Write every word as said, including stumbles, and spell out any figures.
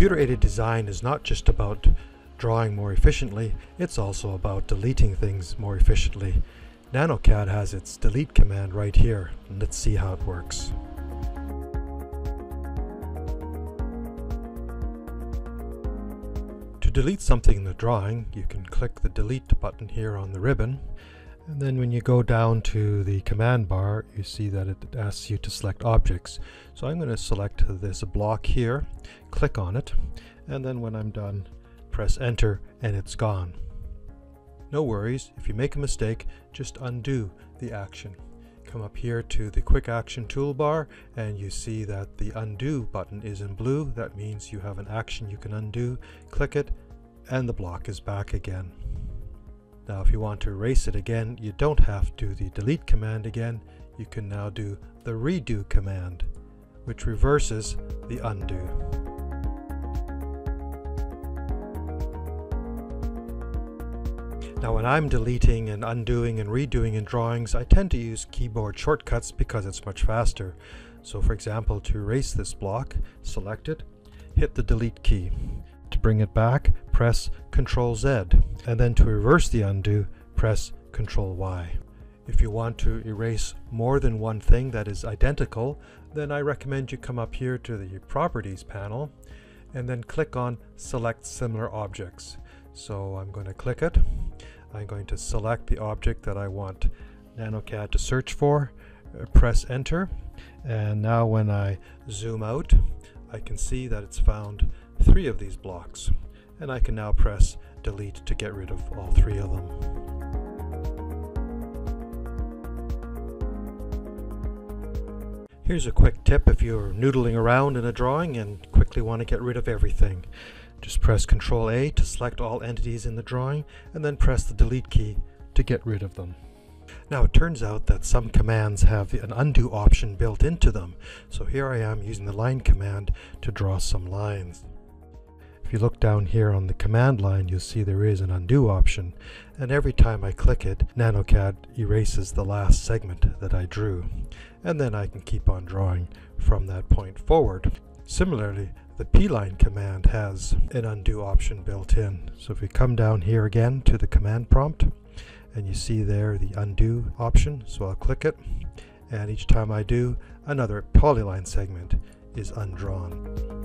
Computer-aided design is not just about drawing more efficiently, it's also about deleting things more efficiently. NanoCAD has its delete command right here. Let's see how it works. To delete something in the drawing, you can click the delete button here on the ribbon, and then when you go down to the command bar, you see that it asks you to select objects. So I'm going to select this block here, click on it, and then when I'm done, press enter and it's gone. No worries, if you make a mistake, just undo the action. Come up here to the quick action toolbar and you see that the undo button is in blue. That means you have an action you can undo. Click it and the block is back again. Now if you want to erase it again, you don't have to do the delete command again. You can now do the redo command, which reverses the undo. Now when I'm deleting and undoing and redoing in drawings, I tend to use keyboard shortcuts because it's much faster. So for example, to erase this block, select it, hit the delete key. To bring it back, press control Z, and then to reverse the undo, press control Y. If you want to erase more than one thing that is identical, then I recommend you come up here to the Properties panel and then click on Select Similar Objects. So I'm going to click it. I'm going to select the object that I want NanoCAD to search for, press enter, and now when I zoom out, I can see that it's found three of these blocks, and I can now press delete to get rid of all three of them. Here's a quick tip if you're noodling around in a drawing and quickly want to get rid of everything. Just press control A to select all entities in the drawing, and then press the delete key to get rid of them. Now it turns out that some commands have an undo option built into them. So here I am using the line command to draw some lines. If you look down here on the command line, you'll see there is an undo option. And every time I click it, NanoCAD erases the last segment that I drew. And then I can keep on drawing from that point forward. Similarly, the P line command has an undo option built in. So if we come down here again to the command prompt, and you see there the undo option, so I'll click it, and each time I do, another polyline segment is undrawn.